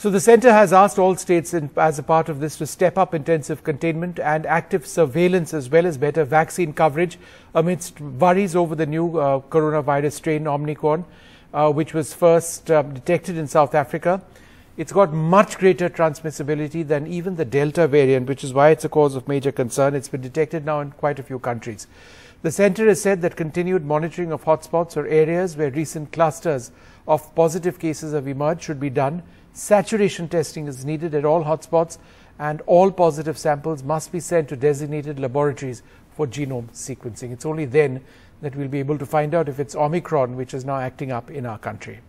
So the centre has asked all states as a part of this to step up intensive containment and active surveillance as well as better vaccine coverage amidst worries over the new coronavirus strain Omicron, which was first detected in South Africa. It's got much greater transmissibility than even the Delta variant, which is why it's a cause of major concern. It's been detected now in quite a few countries. The centre has said that continued monitoring of hotspots or areas where recent clusters of positive cases have emerged should be done. Saturation testing is needed at all hotspots, and all positive samples must be sent to designated laboratories for genome sequencing. It's only then that we'll be able to find out if it's Omicron, which is now acting up in our country.